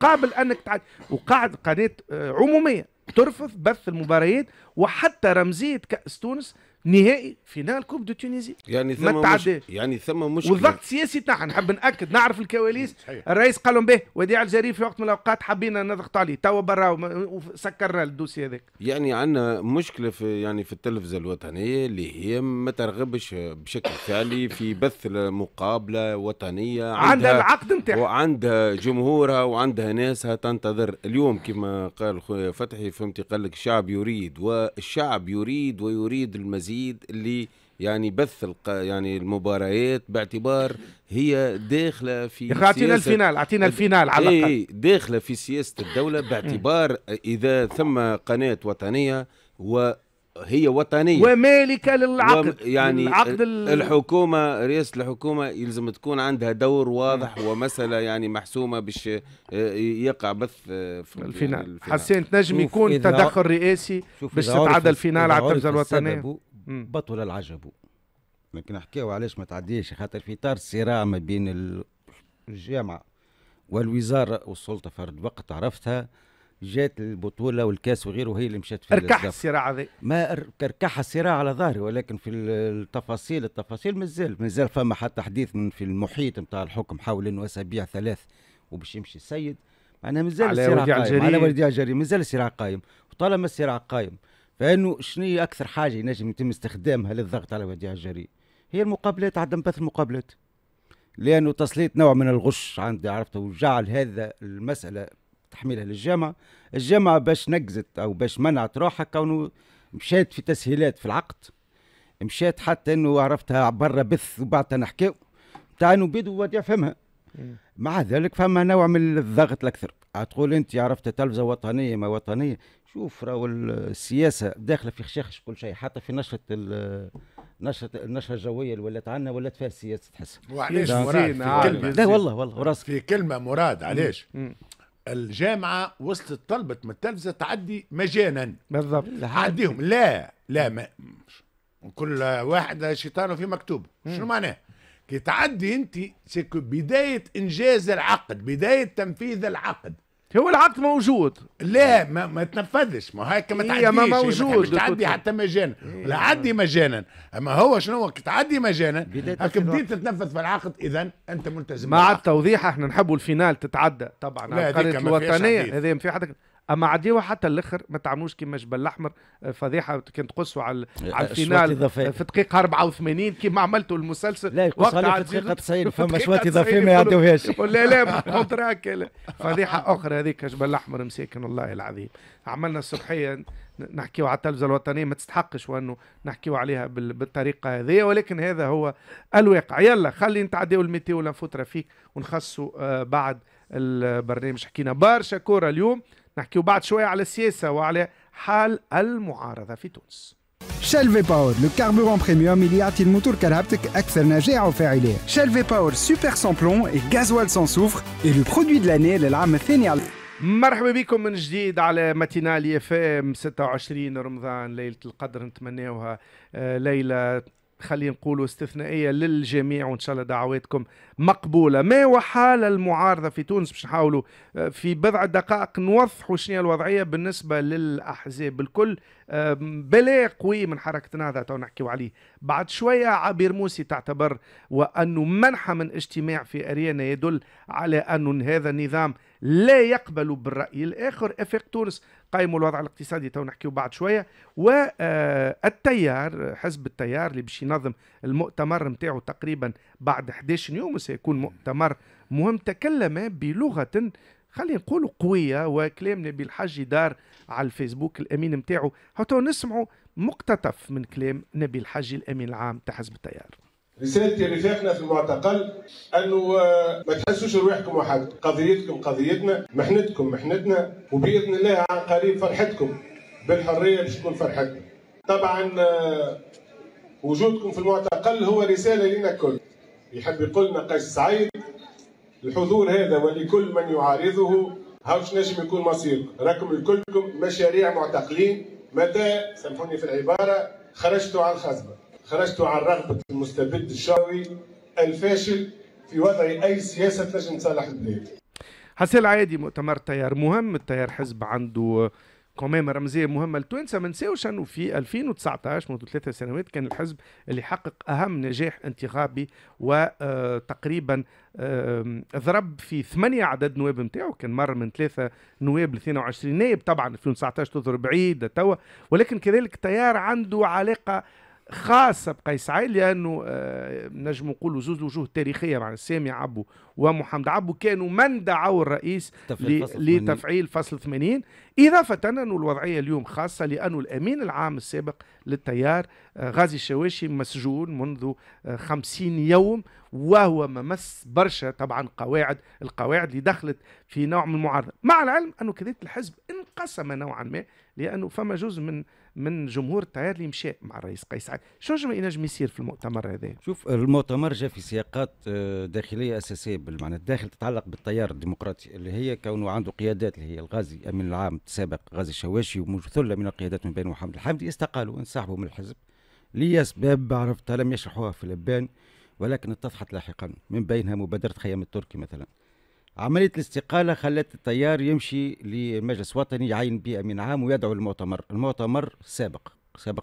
قابل أنك تعدي، وقاعد قناة عمومية ترفض بث المباريات وحتى رمزية كأس تونس نهائي فينال كوب دو تونيزي. يعني ثم مشكلة، يعني ثم مشكلة والضغط السياسي تاعها. نحب ناكد نعرف الكواليس. الرئيس قال لهم به وديع الجرير في وقت من الاوقات حبينا نضغط عليه توا برا وسكرنا الدوسي هذاك. يعني عندنا مشكله في يعني في التلفزه الوطنيه اللي هي ما ترغبش بشكل فعلي في بث مقابله وطنيه عندها العقد نتاعها وعندها جمهورها وعندها ناسها تنتظر. اليوم كما قال خويا فتحي فهمتي قال لك الشعب يريد، والشعب يريد ويريد المزيد اللي يعني بث يعني المباريات باعتبار هي داخله في اعطينا الفينال، اعطينا الفينال على الاقل. اي داخله في سياسه الدوله باعتبار اذا ثم قناه وطنيه و هي وطنية ومالك للعقد يعني العقد الحكومة رئاسة الحكومة يلزم تكون عندها دور واضح ومسألة يعني محسومة باش يقع بث في الفينال. حسين تنجم يكون تدخل رئاسي باش تتعدى الفينال على التلفزة الوطنية. بطل العجب لكن نحكيو علاش ما تعديش خاطر في اطار الصراع ما بين الجامعة والوزارة والسلطة فرد وقت عرفتها جات البطولة والكاس وغيره هي اللي مشات في الصراع. الصراع هذا ما ركح الصراع على ظهري ولكن في التفاصيل مازال فما حتى حديث من في المحيط نتاع الحكم حول انه اسابيع ثلاث وباش يمشي السيد معناها مازال الصراع قايم على وديع الجريمة مازال الصراع قايم وطالما الصراع قايم فانه شنو هي اكثر حاجة ينجم يتم استخدامها للضغط على وديع الجريمة هي المقابلات عدم بث المقابلات لانه تسليط نوع من الغش عندي عرفته وجعل هذا المسألة تحميلها للجامعة، الجامعة باش نقزت أو باش منعت روحها كونه مشات في تسهيلات في العقد، مشات حتى أنه عرفتها برا بث وبعدها نحكيو، تاع أنه بدو ودي فهمها. مع ذلك فما نوع من الضغط الأكثر، تقول أنت عرفت تلفزة وطنية ما وطنية، شوف راهو السياسة داخلة في خشاخش كل شيء، حتى في نشرة النشرة الجوية اللي ولات عنا ولات فيها السياسة تحسها. وعلاش مراد؟ لا والله والله في كلمة مراد علاش؟ الجامعة وصلت طلبت من التلفزة تعدي مجانا بالضبط عديهم لا ما كل واحد شيطانه في مكتوب شنو معناه كي تعدي انت بداية انجاز العقد بداية تنفيذ العقد هو العقد موجود لا ما تنفذش ما هيك ما تعديش ما موجود تعدي حتى مجانا لا عدي مجانا اما هو شنو وقت تعدي مجانا هاك بديت تتنفذ في العقد اذا انت ملتزم مع التوضيح احنا نحبوا الفينال تتعدى طبعا على القريه الوطنيه هذه في حدك اما عديوها حتى الاخر ما تعملوش كيما جبل الاحمر فضيحه كنت قصوا على الفينال في دقيقه 84 كيما عملتوا المسلسل لا يقص على دقيقه 90 فما شويه اضافيه ما يعدوهاش لا كونتراك فضيحه اخرى هذيك جبل الاحمر مساكن والله العظيم عملنا الصبحيه نحكيو على التلفزه الوطنيه ما تستحقش وانه نحكيو عليها بالطريقه هذه ولكن هذا هو الواقع يلا خلي نتعداو الميتيو ولا نفوت رفيق ونخصوا بعد البرنامج حكينا برشا كوره اليوم نحكيو بعد شوية على السياسة وعلى حال المعارضة في تونس. شالفي باور لو كاربورون بريميوم اللي يعطي الموتور كهربتك اكثر نجاعه وفاعليه. شالفي باور سوبر سان بلون اي غازوال سان سوفر اي لو برودوي دو لاني للعام الثاني على مرحبا بكم من جديد على ماتينال IFM 26 رمضان ليلة القدر نتمناوها ليلة خلينا نقولوا استثنائية للجميع وإن شاء الله دعواتكم مقبولة ما وحال المعارضة في تونس باش نحاولوا في بضع دقائق نوضحوا شنو هي الوضعية بالنسبة للأحزاب الكل بلاء قوي من حركة النهضة تو نحكيو عليه بعد شوية عبير موسي تعتبر وأنه منحة من اجتماع في أريانا يدل على أن هذا النظام لا يقبل بالرأي الآخر آفاق تونس قيموا الوضع الاقتصادي تو نحكيو بعد شوية والتيار حزب التيار اللي باش ينظم المؤتمر نتاعو تقريبا بعد 11 يوم وسيكون مؤتمر مهم تكلم بلغة خلينا نقولوا قوية وكلام نبيل الحاجي دار على الفيسبوك الأمين نتاعو حتى نسمعوا مقتطف من كلام نبيل الحاجي الأمين العام تاع حزب التيار. رسالتي رفاقنا في المعتقل انه ما تحسوش رواحكم وحد، قضيتكم قضيتنا، محنتكم محنتنا، وباذن الله عن قريب فرحتكم بالحريه باش تكون فرحتنا. طبعا وجودكم في المعتقل هو رساله لنا الكل. يحب يقولنا قيس سعيد الحضور هذا ولكل من يعارضه هاوش نجم يكون مصيركم، راكم الكلكم مشاريع معتقلين متى سامحوني في العباره خرجتوا على الخزبه. خرجت عن رغبة المستبد الشعبي الفاشل في وضع أي سياسة تنجم تصالح البلاد. حسين العيادي مؤتمر تيار مهم، التيار حزب عنده كمان رمزية مهمة لتوانسة ما نساوش أنه في 2019 منذ 3 سنوات كان الحزب اللي حقق أهم نجاح انتخابي وتقريبا ضرب في 8 عدد نواب نتاعو كان مر من 3 نواب ل 22 نائب طبعا 2019 تظهر بعيد توا ولكن كذلك التيار عنده علاقة خاصة بقيس سعيد لأنه نجم نقولوا زوز وجوه تاريخية مع سامي عبو ومحمد عبو كانوا من دعوا الرئيس لتفعيل فصل 80 إضافة أنه الوضعية اليوم خاصة لأنه الأمين العام السابق للتيار غازي الشواشي مسجون منذ 50 يوم وهو ممس برشا طبعا القواعد اللي دخلت في نوع من المعارضة مع العلم أنه كذلك الحزب انقسم نوعا ما لأنه فما جزء من من جمهور التيار اللي مشى مع الرئيس قيس سعيد. شو ينجم يصير في المؤتمر هذا؟ شوف المؤتمر جاء في سياقات داخليه اساسيه بالمعنى الداخل تتعلق بالتيار الديمقراطي اللي هي كونه عنده قيادات اللي هي الغازي الامين العام السابق غازي الشواشي وثله من القيادات من بين محمد الحمدي استقالوا وانسحبوا من الحزب لأسباب عرفتها لم يشرحوها في الأبان ولكن اتضحت لاحقا، من بينها مبادرة خيام التركي مثلا. عملية الاستقالة خلت التيار يمشي لمجلس وطني يعين به أمين عام ويدعو المؤتمر، المؤتمر سابق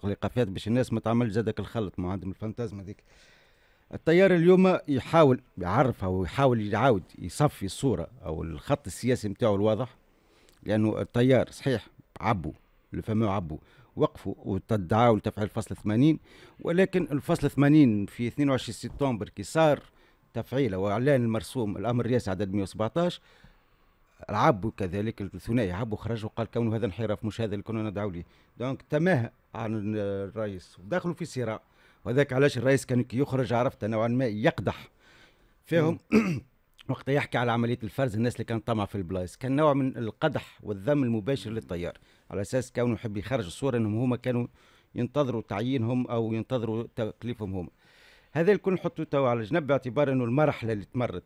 لقافات باش الناس ما تعمل زادك الخلط ما عندهم الفانتازم هذيك. التيار اليوم يحاول يعرفها ويحاول يعاود يصفي الصورة أو الخط السياسي نتاعو الواضح، لأنه التيار صحيح عبو اللي فما عبو وقفوا وتدعوا لتفعيل فصل 80، ولكن الفصل 80 في 22 سبتمبر كي صار تفعيله واعلان المرسوم الامر الرئاسي عدد 117 العبوا كذلك الثنائي عبوا خرج وقال كونه هذا انحراف مش هذا اللي كنا ندعو ليه، دونك تماهى عن الرئيس ودخلوا في صراع، وذاك علاش الرئيس كان كي يخرج عرفت نوعا ما يقدح فيهم وقتها يحكي على عمليه الفرز الناس اللي كانت طمع في البلايص، كان نوع من القدح والذم المباشر للتيار على اساس كونه يحب يخرج الصوره انهم هما كانوا ينتظروا تعيينهم او ينتظروا تكليفهم هما. هذا الكل نحطوا تو على جنب باعتبار انه المرحله اللي تمرت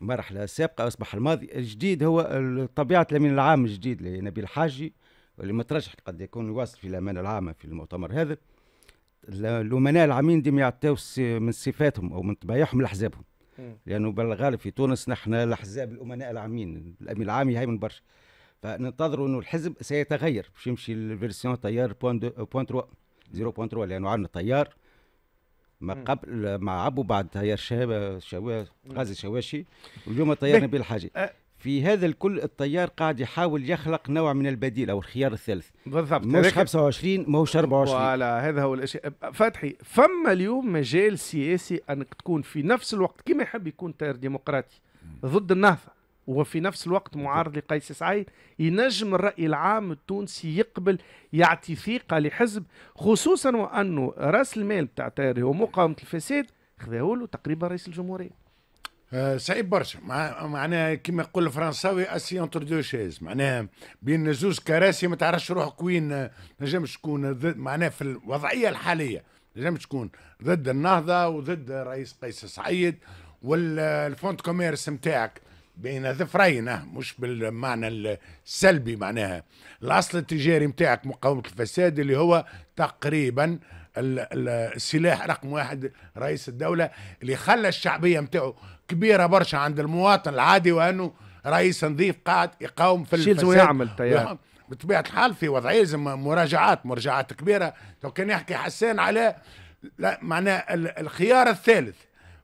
مرحله سابقه اصبح الماضي، الجديد هو طبيعه الامين العام الجديد اللي نبيل الحاجي اللي مترشح قد يكون يواصل في الامانه العامه في المؤتمر هذا. الامناء العامين ديما يعطيو من صفاتهم او من طبايعهم لاحزابهم. لانه بالغالب في تونس نحن الاحزاب الامناء العامين، الامين العام يهيمن برشا. فننتظروا انه الحزب سيتغير باش يمشي للفيرسيون تيار .3 لانه عندنا تيار ما قبل مع عبو بعد تيار غازي الشواشي واليوم تيار نبيل الحاجي. في هذا الكل التيار قاعد يحاول يخلق نوع من البديل او الخيار الثالث بالضبط، مش 25 ماهوش 24. ولا هذا هو الاشياء فتحي، فما اليوم مجال سياسي انك تكون في نفس الوقت كما يحب يكون تيار ديمقراطي ضد النهضه وفي نفس الوقت معارض لقيس سعيد، ينجم الرأي العام التونسي يقبل يعطي ثقة لحزب، خصوصا وأنه رأس المال بتاع التيار ومقاومة الفساد خذاه له تقريبا رئيس الجمهورية. صعيب برشا، معناها كما يقول الفرنساوي اسي انتر دو شيز، معناها بين زوج كراسي ما تعرفش روحك وين، نجمش تكون ضد، معناها في الوضعية الحالية نجمش تكون ضد النهضة وضد رئيس قيس سعيد والفونت كوميرس نتاعك بين ظفرينه مش بالمعنى السلبي، معناها الاصل التجاري نتاعك مقاومه الفساد اللي هو تقريبا السلاح رقم واحد رئيس الدوله اللي خلى الشعبيه نتاعو كبيره برشا عند المواطن العادي، وانه رئيس نظيف قاعد يقاوم في الفساد. شنو يعمل تيار؟ بطبيعه الحال في وضعيه لازم مراجعات كبيره. تو كان يحكي حسين على معناها الخيار الثالث،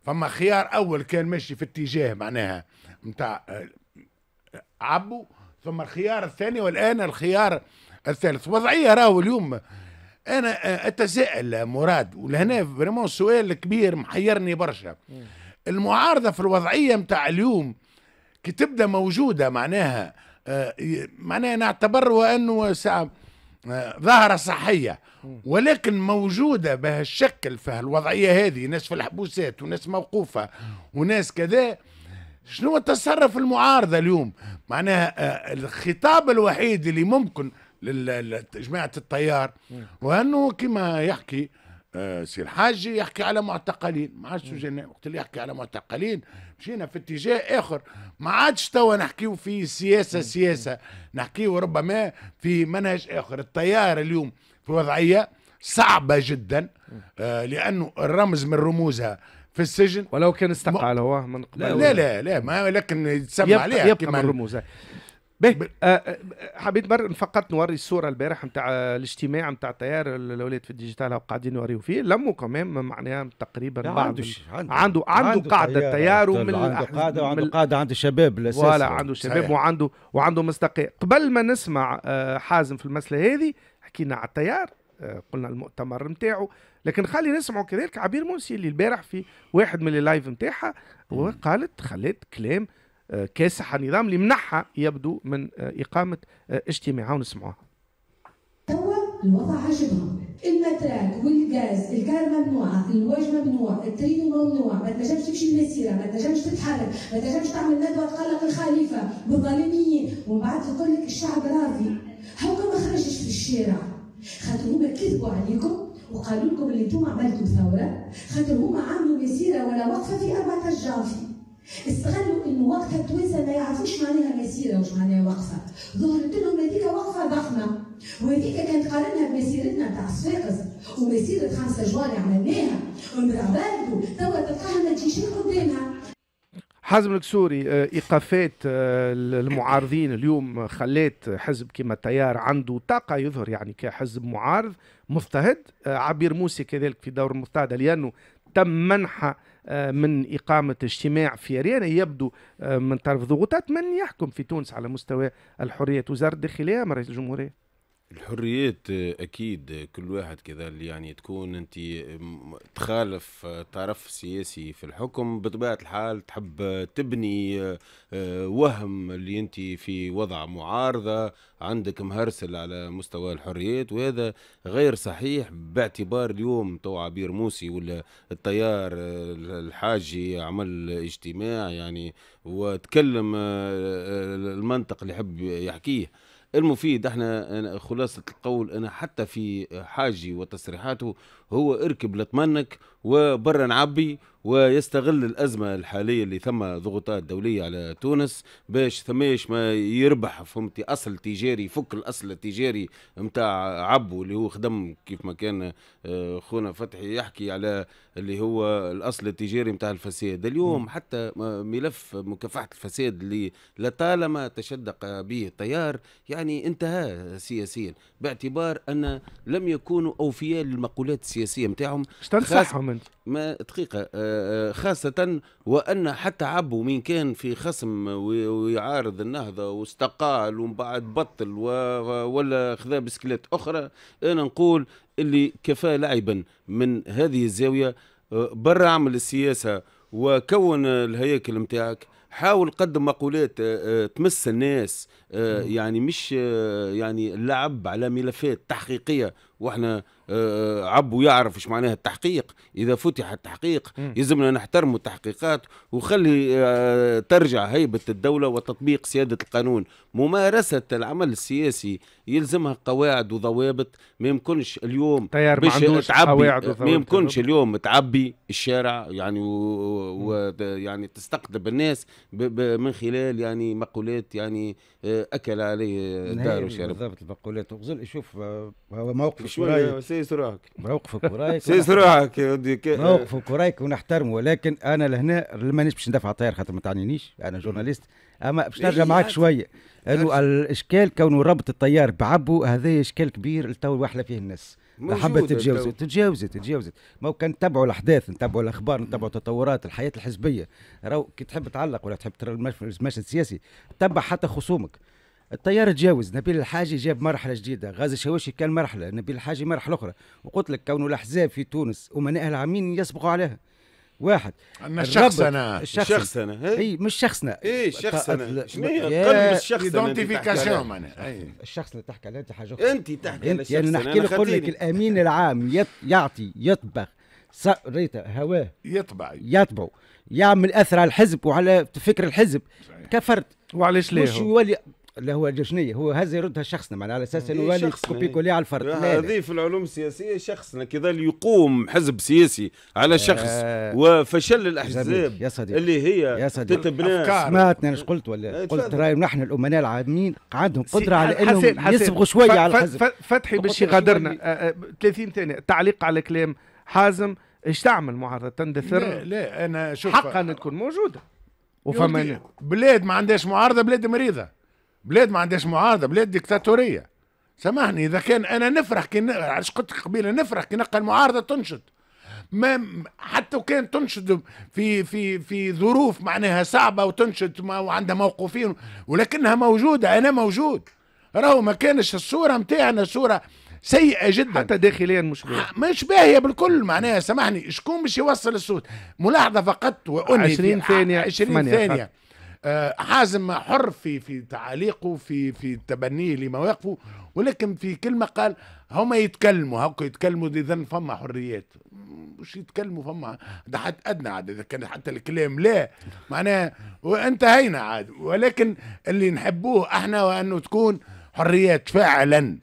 فما خيار اول كان ماشي في اتجاه معناها نتاع عبو، ثم الخيار الثاني والان الخيار الثالث. وضعيه راهو اليوم انا اتساءل مراد، ولهنا فريمون سؤال كبير محيرني برشا. المعارضه في الوضعيه نتاع اليوم كي تبدا موجوده معناها نعتبرها انه ساعه ظاهره صحيه، ولكن موجوده بهالشكل في الوضعيه هذه، ناس في الحبوسات وناس موقوفه وناس كذا. شنو تصرف المعارضه اليوم؟ معناها الخطاب الوحيد اللي ممكن لجماعه التيار وانه كما يحكي سي الحاجي يحكي على معتقلين، ما عادش وقت اللي يحكي على معتقلين مشينا في اتجاه اخر، ما عادش توا نحكيو في سياسه، نحكيو ربما في منهج اخر. التيار اليوم في وضعيه صعبه جدا لانه الرمز من رموزها في السجن، ولو كان استقال هو من قبل. لا ما لكن يتسمى عليها يبقى من رموزها. حبيت فقط نوري الصوره البارح نتاع الاجتماع نتاع التيار، الاولاد في الديجيتال قاعدين يوريو فيه، لموا كمان معناها تقريبا عنده قاعده التيار ومن عنده قاعده عنده شباب الاساسي، ولا عنده شباب وعنده مصداقيه. قبل ما نسمع حازم في المساله هذه حكينا على التيار، قلنا المؤتمر نتاعو، لكن خلي نسمعوا كذلك عبير موسي اللي البارح في واحد من اللايف نتاعها وقالت خلت كلام كاسح النظام اللي منحها يبدو من اقامه اجتماعها، ونسمعوها. توا الوضع عجبهم، المتراك والغاز، الكار ممنوعه، الواج ممنوع، الترينو ممنوع، ما تنجمش تمشي المسيره، ما تنجمش تتحرك، ما تنجمش تعمل ندوه تقلق الخليفه بالظالمين، ومن بعد تقول لك الشعب راضي، هاكا ما خرجش في الشارع، خاطر هما كذبوا عليكم وقالوا لكم اللي انتم عملتوا ثوره، خاطر هما عملوا مسيره ولا وقفه في 14 جانفي. استغلوا انه وقتها التوانسه ما يعرفوش معناها مسيره وش معناها وقفه، ظهرت لهم هذيك وقفه ضخمه، وهذيك كانت قارنها بمسيرتنا تاع صفاقس ومسيره 5 جوان عملناها، ومرا بالو توا تلقاها ما تجيش قدامها. حازم كسوري، ايقافات المعارضين اليوم خلات حزب كيما التيار عنده طاقه يظهر يعني كحزب معارض مضطهد. عبير موسي كذلك في دور مضطهده لانه تم منحه من إقامة اجتماع في ريانا يبدو من طرف ضغوطات من يحكم في تونس على مستوى الحريات، وزارة الداخلية مرة الجمهورية. الحريات أكيد كل واحد كذا اللي يعني تكون أنت تخالف طرف سياسي في الحكم بطبيعة الحال تحب تبني وهم اللي أنت في وضع معارضة عندك مهرسل على مستوى الحريات، وهذا غير صحيح باعتبار اليوم تو عبير موسي ولا التيار الحاجي عمل اجتماع يعني وتكلم المنطق اللي يحب يحكيه. المفيد احنا خلاصة القول انا حتى في حاجي وتصريحاته هو اركب لطمنك وبرا نعبي، ويستغل الازمه الحاليه اللي ثم ضغوطات دوليه على تونس باش ثماش ما يربح، فهمتي، اصل تجاري فك الاصل التجاري نتاع عبو اللي هو خدم كيف ما كان خونا فتحي يحكي على اللي هو الاصل التجاري نتاع الفساد. اليوم حتى ملف مكافحه الفساد اللي لطالما تشدق به التيار يعني انتهى سياسيا باعتبار ان لم يكونوا اوفياء للمقولات السياسيه نتاعهم. ما دقيقة خاصة وأن حتى عبو مين كان في خصم ويعارض النهضة واستقال ومن بعد بطل ولا خذا بسكلات أخرى، أنا نقول اللي كفاه لعبا من هذه الزاوية. برا عمل السياسة وكون الهياكل متاعك، حاول قدم مقولات تمس الناس، يعني مش يعني اللعب على ملفات تحقيقية، واحنا عبو يعرف ايش معناها التحقيق. اذا فتح التحقيق يلزمنا نحترم التحقيقات وخلي ترجع هيبه الدوله وتطبيق سياده القانون. ممارسه العمل السياسي يلزمها قواعد وضوابط، ما يمكنش اليوم باش تعبي، ما يمكنش اليوم تعبي الشارع يعني ويعني تستقطب الناس من خلال يعني مقولات يعني اكل عليه الدار وشرب. بالضبط المقولات تغزل. شوف هو موقف شويه سيس روحك، موقفك ورايك سيس روحك، موقفك ورايك ونحترمه، ولكن انا لهنا مانيش باش ندافع على الطيار خاطر ما تعنينيش، انا جورناليست. اما باش نرجع معاك شويه انه الاشكال كونه ربط الطيار بعبو هذا اشكال كبير التو واحله فيه الناس، حبت تتجاوزت. ما كان نتبعوا الاحداث، نتبعوا الاخبار، نتبعوا تطورات الحياه الحزبيه. راهو كي تحب تعلق ولا تحب ترى المشهد السياسي تتبع حتى خصومك. التيار تجاوز، نبيل الحاجي جاب مرحله جديده، غازي الشواشي كان مرحله، نبيل الحاجي مرحله اخرى، وقلت لك كونه الاحزاب في تونس امنائها العامين يسبقوا عليها. واحد عندنا شخصنا شخصنا اي مش شخصنا اي شخصنا شنو هي قلب الشخص ايدونتيفيكاسيون معناها الشخص اللي تحكي عليه انت حاجه انت تحكي على الشخص. انا نحكي لك الامين العام يعطي يطبخ ريتا هواه يطبع يعمل اثر على الحزب وعلى فكر الحزب كفرد. وعلاش ليه مش يولي اللي هو الجشنيه هو هذا يردها شخصنا معناها على اساس انه يولي كوبي كولي على الفرد. هذه في العلوم السياسيه شخصنا كظل يقوم حزب سياسي على شخص وفشل الاحزاب يا صديق اللي هي تتبنى. سمعتني انا قلت ولا قلت راي نحن الامناء العامين عندهم قدره على انهم يسبقوا شويه على الحزب. فتحي باش يغادرنا 30 ثانيه تعليق على كلام حازم. ايش تعمل معارضه تندثر؟ لا انا شوف حقا تكون موجوده وفهمنا بلاد ما عندهاش معارضه، بلاد مريضه، بلاد ما عندهاش معارضه، بلاد ديكتاتوريه. سامحني اذا كان انا نفرح كي علاش قلت قبيله نفرح كي نلقى المعارضه تنشط، ما حتى وكان تنشط في في في ظروف معناها صعبه وتنشط وعندها موقفين، ولكنها موجوده. انا موجود، راهو ما كانش الصوره نتاعنا صوره سيئه جدا حتى داخليا مش باهيه بالكل معناها. سامحني شكون باش يوصل الصوت؟ ملاحظه فقط وانهي 20 ثانيه 20 ثانيه. حازم حر في تعاليقه في تبنيه لمواقفه، ولكن في كلمه قال هما يتكلموا هاكا يتكلموا اذا فما حريات. مش يتكلموا فما ده حد ادنى عاد اذا كان حتى الكلام لا معناه وانتهينا عاد، ولكن اللي نحبوه احنا وانه تكون حريات فعلا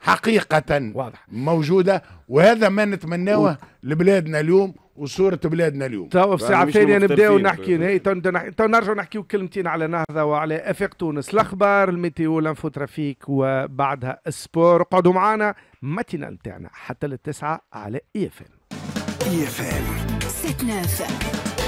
حقيقة واضح. موجودة، وهذا ما نتمناه لبلادنا اليوم وصورة بلادنا اليوم. تو في ساعة ثانية نبداو نحكي تو نرجعوا نحكيو كلمتين على نهضة وعلى آفاق تونس، الأخبار، الميتيو، لانفو ترافيك، وبعدها السبور. قعدوا معنا، ماتينا نتاعنا حتى للتسعة على IFM.